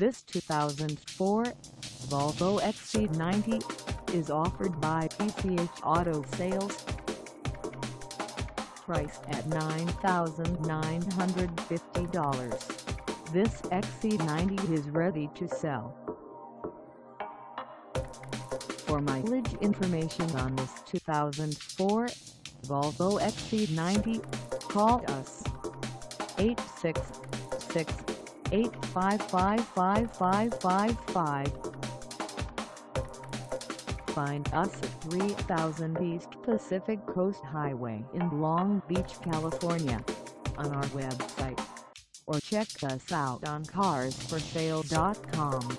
This 2004 Volvo XC90 is offered by PCH Auto Sales. Priced at $9,950, this XC90 is ready to sell. For mileage information on this 2004 Volvo XC90, call us 866-855-5555. Find us at 3000 East Pacific Coast Highway in Long Beach, California, on our website, or check us out on CarsForSale.com.